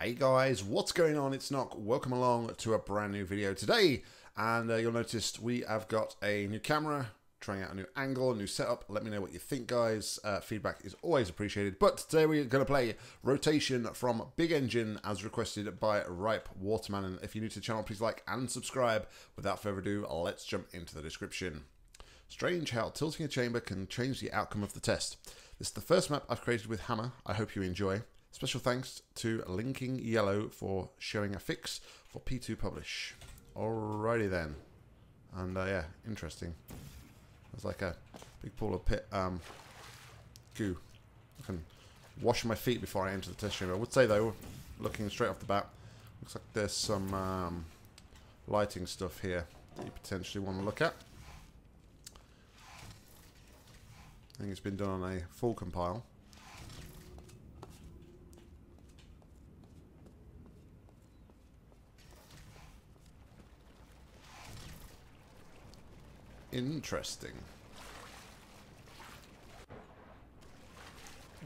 Hey guys, what's going on? It's Nock. Welcome along to a brand new video today. And you'll notice we have got a new camera, trying out a new angle, a new setup. Let me know what you think, guys. Feedback is always appreciated. But today we're going to play Rotation from Big Engine as requested by Ripe Waterman. And if you're new to the channel, please like and subscribe. Without further ado, let's jump into the description. Strange how tilting a chamber can change the outcome of the test. This is the first map I've created with Hammer. I hope you enjoy. Special thanks to Linking Yellow for showing a fix for P2 Publish. Alrighty then. And yeah, interesting. There's like a big pool of pit goo. I can wash my feet before I enter the test chamber. I would say though, looking straight off the bat, looks like there's some lighting stuff here that you potentially want to look at. I think it's been done on a full compile. Interesting.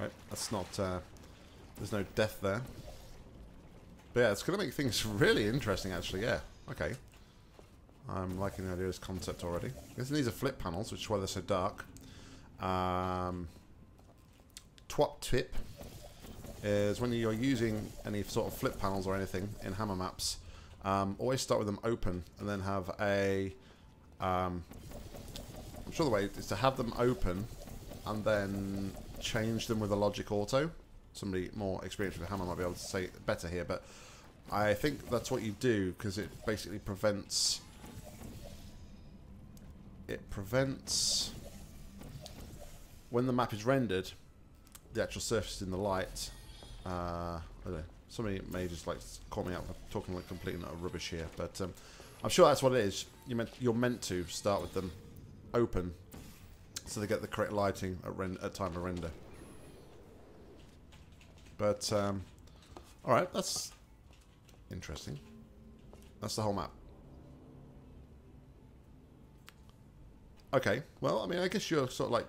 Right, that's not, there's no death there. But yeah, it's going to make things really interesting, actually, yeah. Okay. I'm liking the idea of this concept already. I guess these are flip panels, which is why they're so dark. Twop tip is when you're using any sort of flip panels or anything in Hammer maps, always start with them open and then have a... I'm sure the way is to have them open and then change them with a logic auto. Somebody more experienced with Hammer might be able to say it better here, but I think that's what you do because it basically prevents... It prevents... When the map is rendered, the actual surface in the light... I don't know. Somebody may just like call me out. I'm talking like completely not rubbish here, but... I'm sure that's what it is. You're meant to start with them open so they get the correct lighting at time of render. But, alright, that's interesting. That's the whole map. Okay, well, I mean, I guess you're sort of like...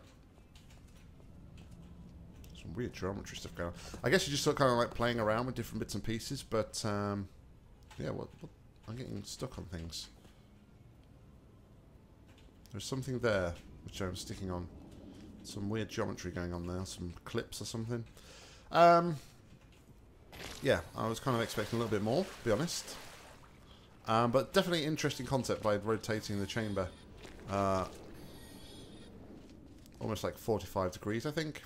Some weird geometry stuff going on. I guess you're just sort of kind of like playing around with different bits and pieces, but, yeah, what I'm getting stuck on things. There's something there which I'm sticking on. Some weird geometry going on there. Some clips or something. Yeah, I was kind of expecting a little bit more, to be honest. But definitely interesting concept by rotating the chamber. Almost like 45 degrees, I think.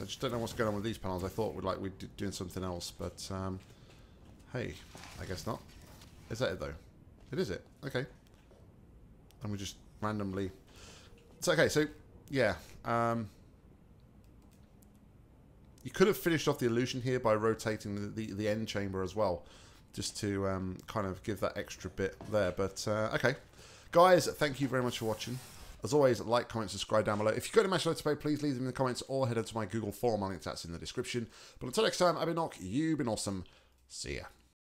I just don't know what's going on with these panels. I thought we'd be doing something else, but hey, I guess not. Is that it though? It is it. Okay. And we just randomly... It's okay, so, yeah. You could have finished off the illusion here by rotating the end chamber as well. Just to kind of give that extra bit there. But, okay. Guys, thank you very much for watching. As always, like, comment, subscribe down below. If you go to my channel today, please leave them in the comments or head over to my Google form. I'll link to that in the description. But until next time, I've been Nock. You've been awesome. See ya.